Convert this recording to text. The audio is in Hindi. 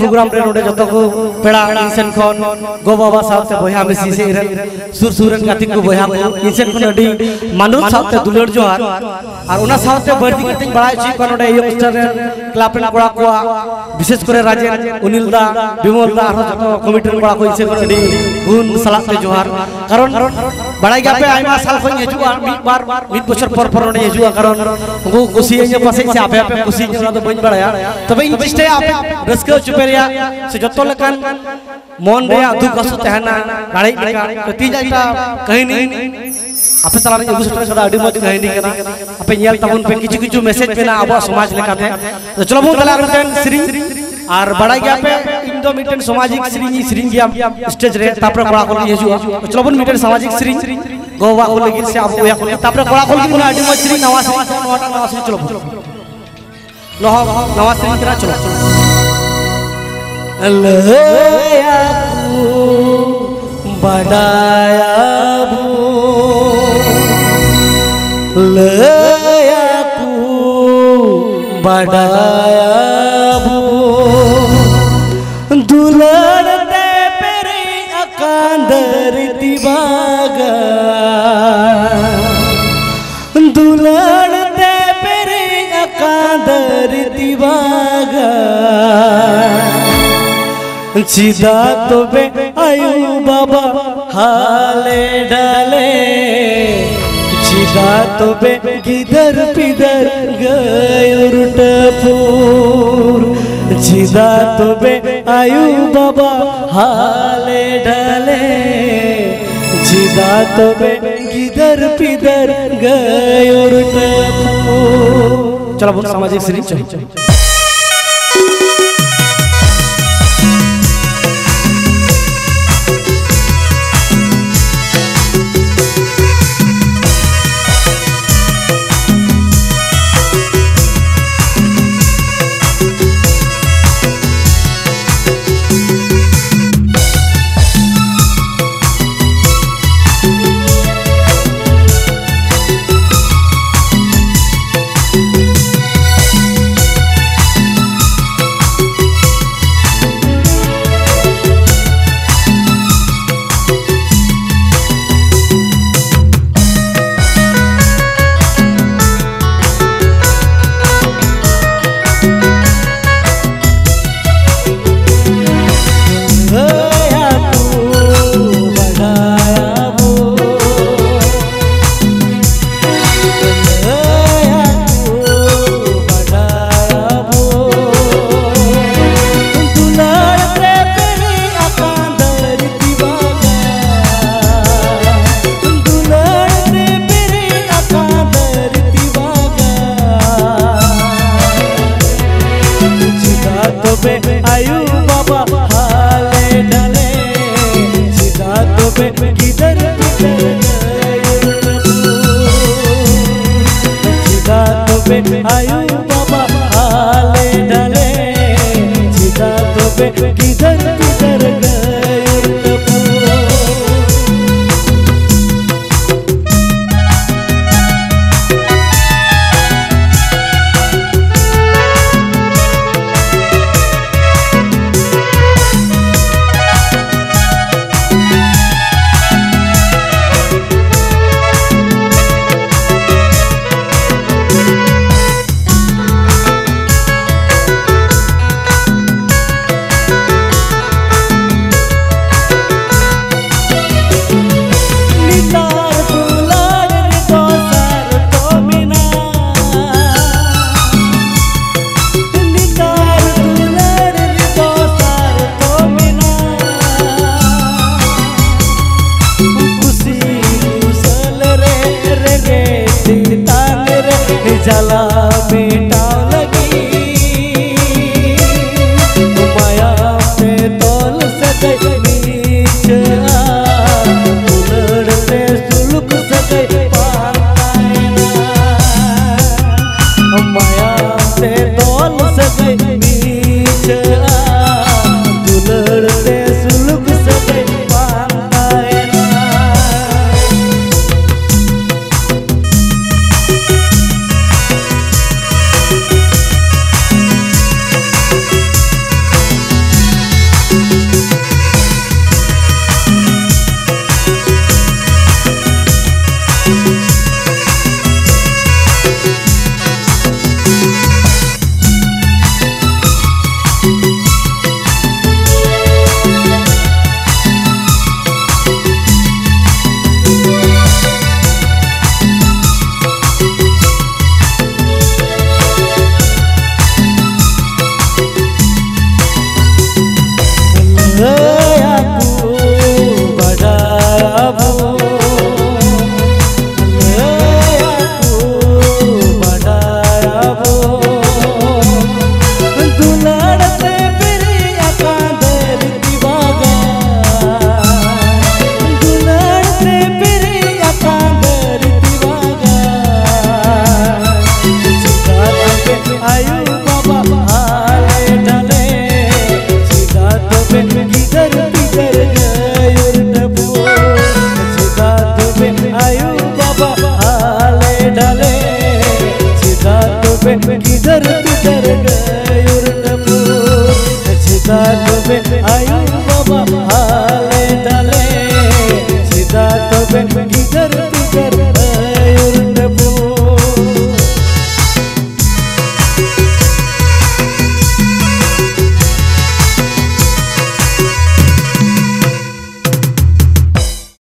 प्रोग्राम रे नोडे जतो को पेड़ा इंसेन खन गो बाबा साहब ते बया में सीसे रे सुर सुरन गति को बया इंसेन खन अडी मानव साहब ते दुलड़ जोहार और ओना साहब ते बर्दी कति बड़ा छी कोन नोडे यो स्टार रे क्लब रे बड़ा को विशेष करे राजेन अनिल दा विमल दा और जतो कमिटी रे बड़ा को इंसेन खन अडी गुण सलाम ते जोहार कारण बड़ाई गपे आइमा साल खन हेजुआ मित बार मित बछर पर पर ने हेजुआ कारण को खुशी ने पासे से आपे आपे खुशी ने तो बन बड़ा तबे इन स्टे आपे रसको चुपेरिया से जतो लकन मन रे आधु कसो तहना गाड़ी तीजा का कहीं नहीं आपे साला एगु सटा सदा अडी मत कहीं नहीं केना आपे नेल तबन पे किछु किछु मैसेज पेना आबो समाज लेखाते तो चलो बो तला रतन श्री आर बड़ा गया पे इंदो मिटन सामाजिक श्री श्री गया स्टेज रे तापर कोड़ा कोली हेजुआ चलो बो मिटन सामाजिक श्री गोवा को लेकिन से आबो या कोली तापर कोड़ा कोली कोना अडी मत श्री नवा श्री नवा नवा श्री चलो नवा श्री तेरा चलो अलया बड़ाया लया बड़ाया सीधा तो बे आयु बाबा हाले डाले सीधा तो बे किधर पिधर गयूर टपूर सीधा तो बे आयु बाबा हाले डाले सीधा तो बे किधर पिधर गयूर टपूर चलो बोल सामाजिक श्री चलो में किधर किधर गए उर नूर सजदा में आया।